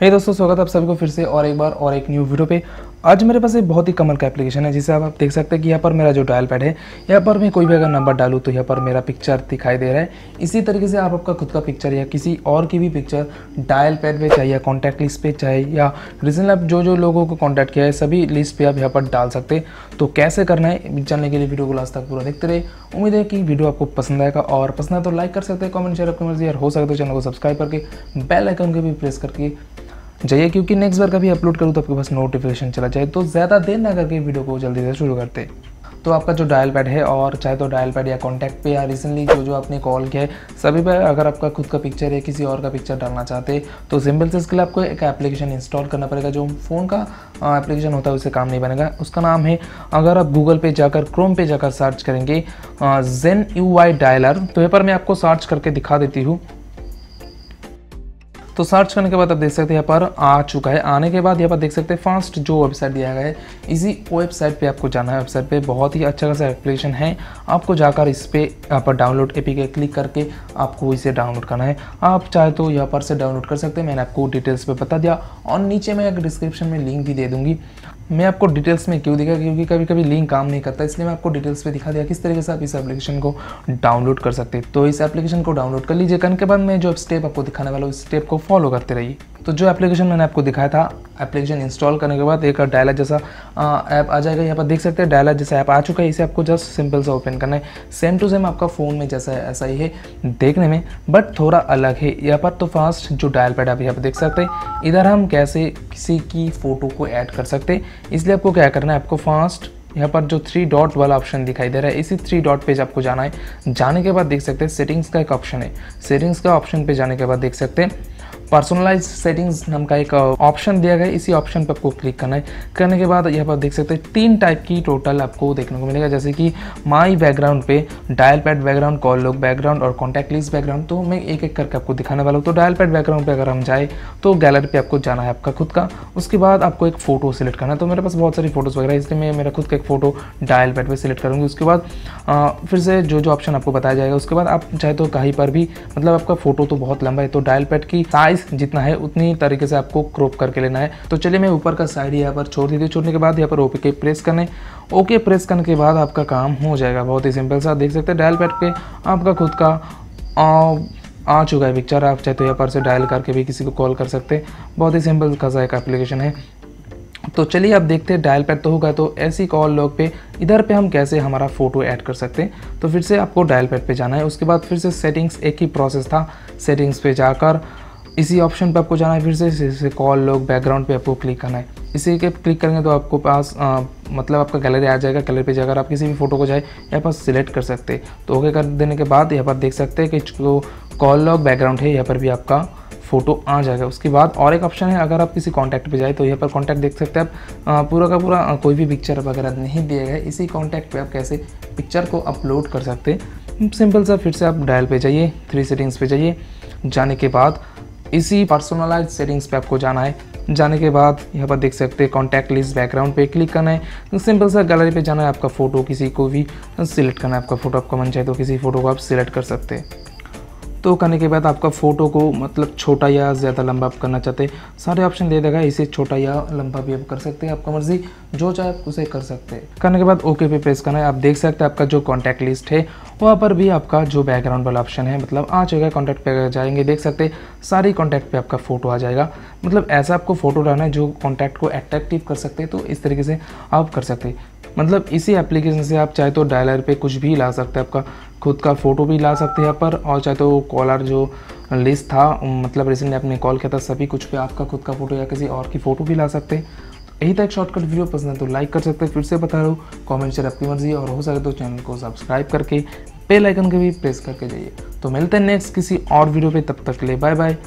हे दोस्तों, स्वागत है आप सबको फिर से और एक बार और एक न्यू वीडियो पे। आज मेरे पास एक बहुत ही कमाल का एप्लीकेशन है जिसे आप देख सकते हैं कि यहाँ पर मेरा जो डायल पैड है, यहाँ पर मैं कोई भी अगर नंबर डालूँ तो यहाँ पर मेरा पिक्चर दिखाई दे रहा है। इसी तरीके से आप आपका खुद का पिक्चर या किसी और की भी पिक्चर डायल पैड पे चाहे या कॉन्टैक्ट लिस्ट पे चाहे या रिसेंटली आप जो जो लोगों को कॉन्टैक्ट किया है सभी लिस्ट पर आप यहाँ पर डाल सकते हैं। तो कैसे करना है जानने के लिए वीडियो को लास्ट तक पूरा देखते रहे। उम्मीद है कि वीडियो आपको पसंद आएगा और पसंद आए तो लाइक कर सकते हैं, कॉमेंट शेयर अपनी मर्जी, और हो सकता है चैनल को सब्सक्राइब करके बेल आइकन को भी प्रेस करके जाइए, क्योंकि नेक्स्ट बार कभी अपलोड करूँ तो आपके पास नोटिफिकेशन चला जाए। तो ज़्यादा देर ना करके वीडियो को जल्दी से शुरू करते हैं। तो आपका जो डायल पैड है और चाहे तो डायल पैड या कॉन्टैक्ट पे या रिसेंटली जो जो आपने कॉल किया है सभी पर अगर आपका खुद का पिक्चर है किसी और का पिक्चर डालना चाहते हैं तो सिंपल से इसके लिए आपको एक एप्लीकेशन इंस्टॉल करना पड़ेगा। जो फ़ोन का एप्लीकेशन होता है उससे काम नहीं बनेगा। उसका नाम है, अगर आप गूगल पे जाकर क्रोम पे जाकर सर्च करेंगे GNU IDialer, तो यहाँ पर मैं आपको सर्च करके दिखा देती हूँ। तो सर्च करने के बाद आप देख सकते हैं यहाँ पर आ चुका है। आने के बाद यहाँ पर देख सकते हैं फर्स्ट जो वेबसाइट दिया गया है इसी वेबसाइट पे आपको जाना है। वेबसाइट पे बहुत ही अच्छा खासा एप्लीकेशन है, आपको जाकर इस पर यहाँ पर डाउनलोड एपीके क्लिक करके आपको इसे डाउनलोड करना है। आप चाहे तो यहाँ पर से डाउनलोड कर सकते हैं, मैंने आपको डिटेल्स पर बता दिया और नीचे मैं एक डिस्क्रिप्शन में लिंक भी दे दूँगी। मैं आपको डिटेल्स में क्यों दिखा, क्योंकि कभी कभी लिंक काम नहीं करता, इसलिए मैं आपको डिटेल्स पे दिखा दिया किस तरीके से आप इस एप्लीकेशन को डाउनलोड कर सकते हैं। तो इस एप्लीकेशन को डाउनलोड कर लीजिए। करने के बाद मैं जो स्टेप आपको दिखाने वाला हूँ उस स्टेप को फॉलो करते रहिए। तो जो एप्लीकेशन मैंने आपको दिखाया था, एप्लीकेशन इंस्टॉल करने के बाद एक डायलर जैसा ऐप आ जाएगा। यहाँ पर देख सकते हैं डायलर जैसा ऐप आ चुका है। इसे आपको जस्ट सिंपल से ओपन करना है। सेम टू सेम आपका फ़ोन में जैसा है ऐसा ही है देखने में, बट थोड़ा अलग है। यहाँ पर तो फास्ट जो डायल पैड आप यहाँ पर देख सकते हैं, इधर हम कैसे किसी की फ़ोटो को ऐड कर सकते हैं, इसलिए आपको क्या करना है, आपको फास्ट यहाँ पर जो 3 डॉट वाला ऑप्शन दिखाई दे रहा है इसी 3 डॉट पेज आपको जाना है। जाने के बाद देख सकते हैं सेटिंग्स का एक ऑप्शन है। सेटिंग्स का ऑप्शन पे जाने के बाद देख सकते हैं पर्सनलाइज सेटिंग्स नाम का एक ऑप्शन दिया गया है। इसी ऑप्शन पर आपको क्लिक करना है। करने के बाद यहाँ पर देख सकते हैं 3 टाइप की टोटल आपको देखने को मिलेगा, जैसे कि माई बैकग्राउंड पे, dial pad background, call log background और कॉन्टैक्ट लिस्ट बैकग्राउंड। तो मैं एक एक करके आपको दिखाने वाला हूँ। तो डायल पैड बैकग्राउंड पे अगर हम जाए तो गैलरी पे आपको जाना है आपका खुद का। उसके बाद आपको एक फ़ोटो सिलेक्ट करना है। तो मेरे पास बहुत सारी फोटोज़ वगैरह, इसलिए मैं मेरा खुद का एक फ़ोटो डायल पैड पर सिलेक्ट करूँगी। उसके बाद फिर से जो जो ऑप्शन आपको बताया जाएगा, उसके बाद आप चाहे तो कहीं पर भी, मतलब आपका फ़ोटो तो बहुत लंबा है तो डायल पैड की साइज जितना है उतनी तरीके से आपको क्रॉप करके लेना है। तो चलिए मैं ऊपर का साइड यहाँ पर छोड़ देती हूँ। छोड़ने के बाद यहाँ पर ओके प्रेस करने, ओके प्रेस करने के बाद आपका काम हो जाएगा। बहुत ही सिंपल सा देख सकते हैं डायल पैड पे आपका खुद का आ चुका है पिक्चर। आप चाहे तो यहाँ पर से डायल करके भी किसी को कॉल कर सकते हैं। बहुत ही सिंपल खासा एक एप्लीकेशन है। तो चलिए आप देखते हैं डायल पैड तो होगा, तो ऐसी कॉल लॉग पे इधर पे हम कैसे हमारा फ़ोटो ऐड कर सकते हैं। तो फिर से आपको डायल पैड पे जाना है। उसके बाद फिर से सेटिंग्स, एक ही प्रोसेस था, सेटिंग्स पे जाकर इसी ऑप्शन पे आपको जाना है। फिर से कॉल लॉग बैकग्राउंड पे आपको क्लिक करना है। इसी के क्लिक करेंगे तो आपको पास मतलब आपका गैलरी आ जाएगा। गैलरी पे जाकर आप किसी भी फोटो को चाहे यहाँ पर सिलेक्ट कर सकते हैं। तो ओके कर देने के बाद यहाँ पर देख सकते हैं कि जो कॉल लॉग बैकग्राउंड है यहाँ पर भी आपका फ़ोटो आ जाएगा। उसके बाद और एक ऑप्शन है, अगर आप किसी कॉन्टैक्ट पे जाए तो यहाँ पर कॉन्टैक्ट देख सकते हैं आप। पूरा का पूरा कोई भी पिक्चर वगैरह नहीं दिया गया, इसी कॉन्टैक्ट पे आप कैसे पिक्चर को अपलोड कर सकते हैं। सिंपल सा फिर से आप डायल पे जाइए, 3 सेटिंग्स पे जाइए। जाने के बाद इसी पर्सनलाइज सेटिंग्स पे आपको जाना है। जाने के बाद यहाँ पर देख सकते हैं कॉन्टैक्ट लिस्ट बैकग्राउंड पे क्लिक करना है। सिंपल सा गैलरी पे जाना है, आपका फ़ोटो किसी को भी सिलेक्ट करना है। आपका फ़ोटो आपका मन चाहे तो किसी फ़ोटो को आप सिलेक्ट कर सकते हैं। तो करने के बाद आपका फ़ोटो को मतलब छोटा या ज़्यादा लंबा आप करना चाहते हैं, सारे ऑप्शन दे देगा। इसे छोटा या लंबा भी आप कर सकते हैं, आपका मर्ज़ी, जो चाहे आप उसे कर सकते हैं। करने के बाद ओके पे प्रेस करना है। आप देख सकते हैं आपका जो कॉन्टैक्ट लिस्ट है वहाँ पर भी आपका जो बैकग्राउंड वाला ऑप्शन है मतलब आ चुका। कॉन्टैक्ट पे जाएंगे, देख सकते हैं सारी कॉन्टैक्ट पे आपका फ़ोटो आ जाएगा। मतलब ऐसा आपको फ़ोटो डालना है जो कॉन्टैक्ट को अट्रैक्टिव कर सकते हैं। तो इस तरीके से आप कर सकते हैं। मतलब इसी एप्लीकेशन से आप चाहे तो डायलर पे कुछ भी ला सकते हैं, आपका खुद का फ़ोटो भी ला सकते हैं यहाँ पर, और चाहे तो कॉलर जो लिस्ट था मतलब रिसेंटली आपने कॉल किया था सभी कुछ पे आपका खुद का फ़ोटो या किसी और की फ़ोटो भी ला सकते हैं। तो यही था एक शॉर्टकट वीडियो, पसंद है तो लाइक कर सकते हैं। फिर से बता रहा हूँ, कॉमेंट शेयर आपकी मर्जी, और हो सके तो चैनल को सब्सक्राइब करके बेल आइकन को भी प्रेस करके जाइए। तो मिलते हैं नेक्स्ट किसी और वीडियो पर, तब तक के लिए बाय बाय।